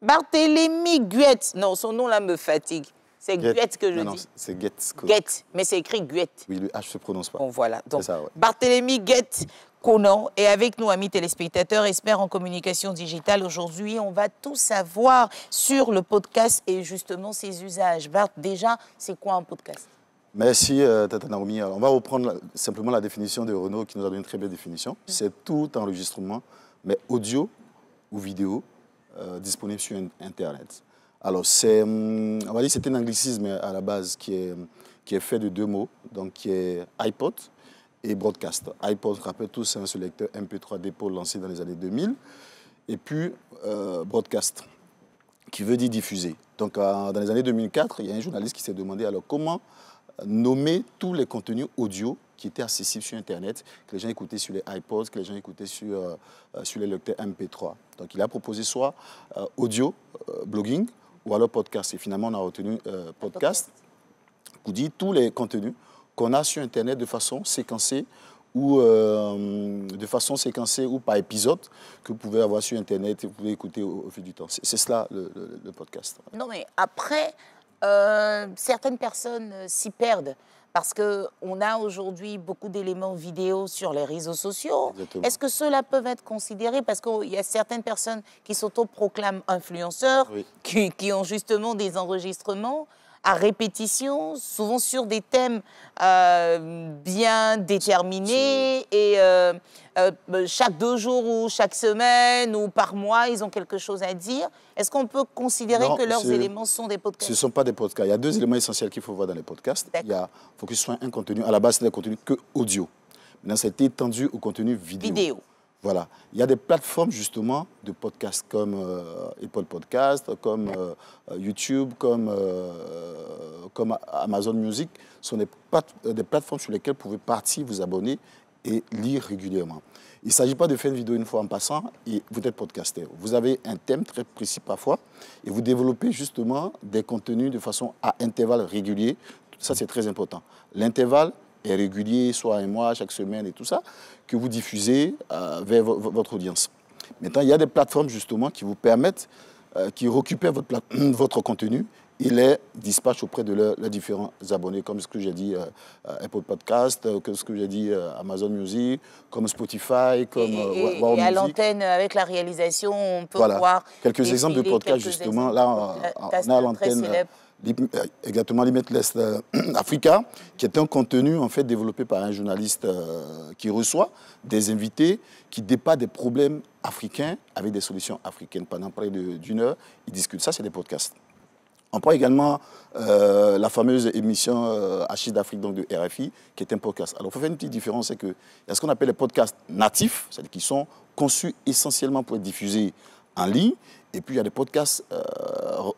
Barthélemy Guette. Non, son nom là me fatigue. C'est Guette que je dis. C'est Guette. Guette, mais c'est écrit Guette. Oui, le H ne se prononce pas. Bon, voilà. Donc, ça, ouais. Barthélemy Guette, Conan, est avec nous, amis téléspectateurs, experts en communication digitale. Aujourd'hui, on va tout savoir sur le podcast et justement ses usages. Barth, déjà, c'est quoi un podcast? Merci, Tata Naomi. Alors, on va reprendre simplement la définition de Renault qui nous a donné une très belle définition. C'est tout enregistrement, mais audio ou vidéo disponible sur Internet. Alors, on va dire que c'est un anglicisme à la base qui est fait de deux mots, donc qui est iPod et broadcast. iPod, rappelle tous, c'est un lecteur MP3 dépôt lancé dans les années 2000. Et puis, broadcast, qui veut dire diffuser. Donc, dans les années 2004, il y a un journaliste qui s'est demandé alors comment nommer tous les contenus audio qui étaient accessibles sur Internet, que les gens écoutaient sur les iPods, que les gens écoutaient sur les lecteurs MP3. Donc, il a proposé soit audio, blogging, ou alors podcast. Et finalement, on a retenu podcast pour dire tous les contenus qu'on a sur Internet de façon séquencée ou par épisode que vous pouvez avoir sur Internet et vous pouvez écouter au fil du temps. C'est cela le podcast. Non, mais après, certaines personnes s'y perdent parce qu'on a aujourd'hui beaucoup d'éléments vidéo sur les réseaux sociaux. Est-ce que ceux-là peuvent être considérés? Parce qu'il y a certaines personnes qui s'autoproclament influenceurs, oui, qui ont justement des enregistrements à répétition, souvent sur des thèmes bien déterminés. Et chaque 2 jours ou chaque semaine ou par mois, ils ont quelque chose à dire. Est-ce qu'on peut considérer que leurs éléments sont des podcasts? Ce ne sont pas des podcasts. Il y a deux éléments essentiels qu'il faut voir dans les podcasts. Il y a, faut que ce soit un contenu. À la base, c'est un contenu que audio. Maintenant, ça a été étendu au contenu vidéo. Voilà. Il y a des plateformes, justement, de podcasts comme Apple Podcasts, comme YouTube, comme Amazon Music. Ce sont des plateformes sur lesquelles vous pouvez partir, vous abonner et lire régulièrement. Il ne s'agit pas de faire une vidéo une fois en passant et vous êtes podcasteur. Vous avez un thème très précis parfois et vous développez, justement, des contenus de façon à intervalles réguliers. Ça, c'est très important. L'intervalle est régulier, soit un mois, chaque semaine et tout ça, que vous diffusez vers votre audience. Maintenant, il y a des plateformes justement qui vous permettent, qui récupèrent votre contenu et les dispatchent auprès de leurs différents abonnés, comme ce que j'ai dit, Apple Podcasts, comme ce que j'ai dit, Amazon Music, comme Spotify, comme Walmart. Et à l'antenne, avec la réalisation, on peut voir... Voilà, quelques exemples de podcasts justement. Là, on a à l'antenne... exactement, Limitless Africa, qui est un contenu en fait développé par un journaliste qui reçoit des invités qui débattent des problèmes africains avec des solutions africaines. Pendant près d'une heure, ils discutent. Ça, c'est des podcasts. On prend également la fameuse émission Hachiste d'Afrique, donc de RFI, qui est un podcast. Alors, il faut faire une petite différence, c'est qu'il y a ce qu'on appelle les podcasts natifs, c'est-à-dire qui sont conçus essentiellement pour être diffusés en ligne. Et puis, il y a des podcasts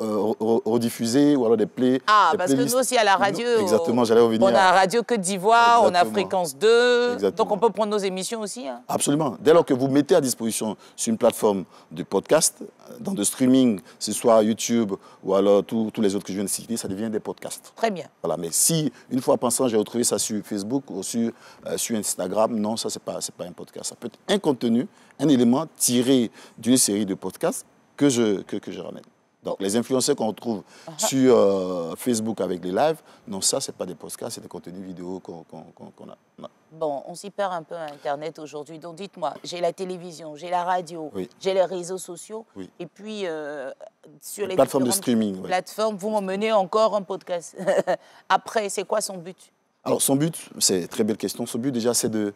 rediffusés ou alors des playlists. Ah, parce que nous aussi, à la radio, exactement, j'allais revenir. On a Radio Côte d'Ivoire, on a Fréquence 2. Exactement. Donc, on peut prendre nos émissions aussi. Hein. Absolument. Dès lors que vous mettez à disposition sur une plateforme de podcast, dans de streaming, ce soit YouTube ou alors tous les autres que je viens de citer, ça devient des podcasts. Très bien. Voilà, mais si, une fois pensant, j'ai retrouvé ça sur Facebook ou sur Instagram, non, ça, c'est pas un podcast. Ça peut être un contenu, un élément tiré d'une série de podcasts que je ramène. Donc, les influenceurs qu'on retrouve sur Facebook avec les lives, non, ça, ce n'est pas des podcasts, c'est des contenus vidéo qu'on a. Bon, on s'y perd un peu à Internet aujourd'hui. Donc, dites-moi, j'ai la télévision, j'ai la radio, oui, j'ai les réseaux sociaux. Oui. Et puis, sur les plateformes de streaming, plateformes, oui, vous m'emmenez encore un podcast. Après, c'est quoi son but? Alors, son but, c'est une très belle question. Son but, déjà, c'est de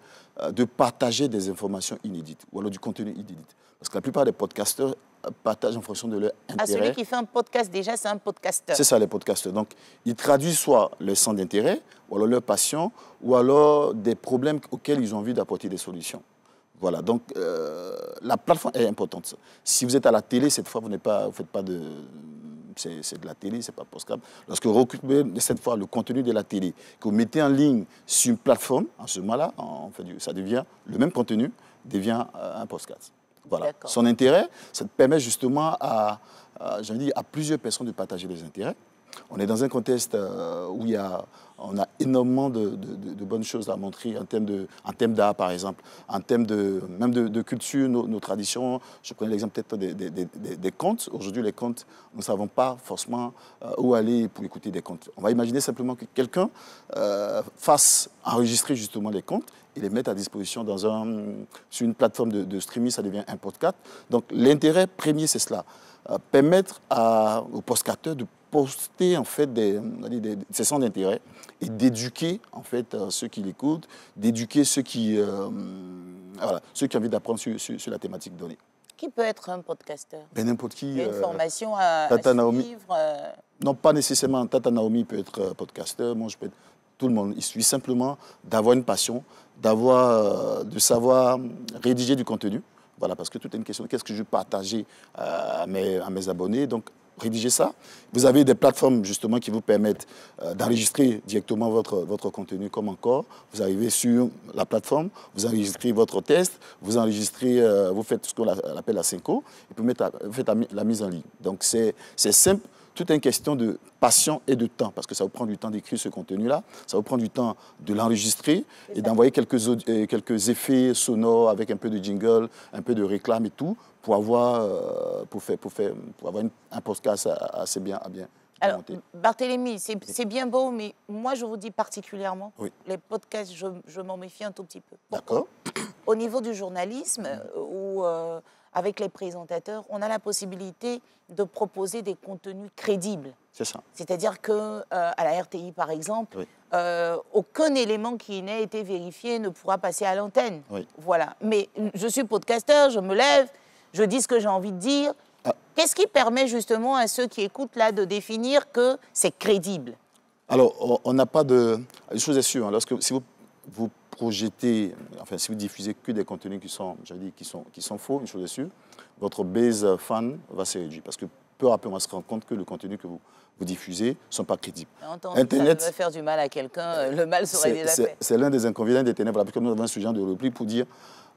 partager des informations inédites ou alors du contenu inédit. Parce que la plupart des podcasteurs partagent en fonction de leur intérêt. Celui qui fait un podcast, déjà, c'est un podcasteur. C'est ça, les podcasteurs. Donc, ils traduisent soit leur centre d'intérêt, ou alors leur passion, ou alors des problèmes auxquels ils ont envie d'apporter des solutions. Voilà, donc la plateforme est importante. Si vous êtes à la télé, cette fois, vous ne faites pas de... C'est de la télé, ce n'est pas podcast. Lorsque vous récupérez cette fois le contenu de la télé, que vous mettez en ligne sur une plateforme, en ce moment-là, ça devient le même contenu, devient un podcast. Voilà. Son intérêt, ça permet justement à plusieurs personnes de partager les intérêts. On est dans un contexte où on a énormément de bonnes choses à montrer en termes d'art, par exemple, en termes de culture, nos traditions. Je prenais l'exemple peut-être des contes. Aujourd'hui, les contes, nous ne savons pas forcément où aller pour écouter des contes. On va imaginer simplement que quelqu'un fasse enregistrer justement les contes et les mette à disposition sur une plateforme de streaming, ça devient un podcast. Donc l'intérêt premier, c'est cela. Permettre aux podcasteurs de poster en fait ces centres d'intérêt et d'éduquer en fait ceux qui l'écoutent, d'éduquer ceux qui ont envie d'apprendre sur la thématique donnée. Qui peut être un podcasteur? N'importe qui. Il y a une formation à suivre. Non, pas nécessairement. Tata Naomi peut être podcasteur. Moi, je peux être tout le monde. Il suffit simplement d'avoir une passion, de savoir rédiger du contenu. Voilà, parce que tout est une question de qu'est-ce que je veux partager à mes abonnés. Donc, rédigez ça. Vous avez des plateformes justement qui vous permettent d'enregistrer directement votre contenu comme encore. Vous arrivez sur la plateforme, vous enregistrez votre test, vous faites ce qu'on appelle la synco et puis vous faites la mise en ligne. Donc c'est simple, tout est une question de passion et de temps parce que ça vous prend du temps d'écrire ce contenu-là, ça vous prend du temps de l'enregistrer et d'envoyer quelques effets sonores avec un peu de jingle, un peu de réclame et tout. Pour avoir un podcast assez bien monté. Alors, Barthélemy, c'est bien beau, mais moi, je vous dis particulièrement, oui, les podcasts, je m'en méfie un tout petit peu. D'accord. Au niveau du journalisme, où, avec les présentateurs, on a la possibilité de proposer des contenus crédibles. C'est ça. C'est-à-dire qu'à la RTI, par exemple, oui, aucun élément qui n'a été vérifié ne pourra passer à l'antenne. Oui. Voilà. Mais je suis podcasteur, je me lève, je dis ce que j'ai envie de dire. Ah. Qu'est-ce qui permet justement à ceux qui écoutent là de définir que c'est crédible? Alors, on n'a pas de... Une chose est sûre, hein, si vous projetez, enfin, si vous diffusez que des contenus qui sont faux, une chose est sûre, votre base fan va se réduire. Parce que peu à peu, on va se rendre compte que le contenu que vous diffusez ne sont pas crédibles. Entendu, Internet, ça veut faire du mal à quelqu'un, le mal serait déjà fait. C'est l'un des inconvénients d'Internet. Voilà pourquoi nous avons ce genre de réplique pour dire...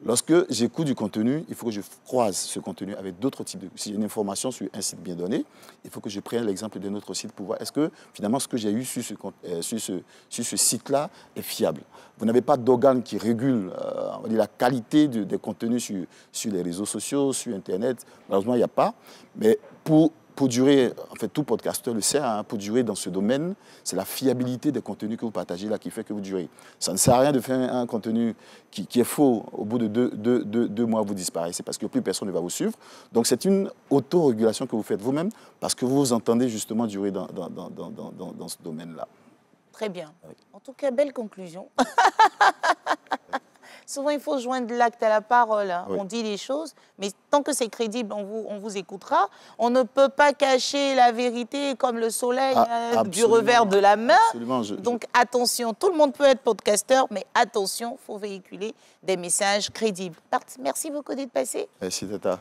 Lorsque j'écoute du contenu, il faut que je croise ce contenu avec d'autres types de... Si j'ai une information sur un site bien donné, il faut que je prenne l'exemple d'un autre site pour voir est-ce que finalement ce que j'ai eu sur ce site-là est fiable. Vous n'avez pas d'organe qui régule on va dire, la qualité des contenus sur les réseaux sociaux, sur Internet. Malheureusement, il n'y a pas. Mais pour durer, en fait, tout podcasteur le sait, hein, pour durer dans ce domaine, c'est la fiabilité des contenus que vous partagez là qui fait que vous durez. Ça ne sert à rien de faire un contenu qui est faux. Au bout de deux mois, vous disparaissez parce que plus personne ne va vous suivre. Donc, c'est une autorégulation que vous faites vous-même parce que vous vous entendez justement durer dans ce domaine-là. Très bien. Oui. En tout cas, belle conclusion. Souvent, il faut joindre l'acte à la parole. Hein. Oui. On dit les choses, mais tant que c'est crédible, on vous écoutera. On ne peut pas cacher la vérité comme le soleil du revers de la main. Donc, attention, tout le monde peut être podcasteur, mais attention, il faut véhiculer des messages crédibles. Merci beaucoup d'être passé. Merci, Tata.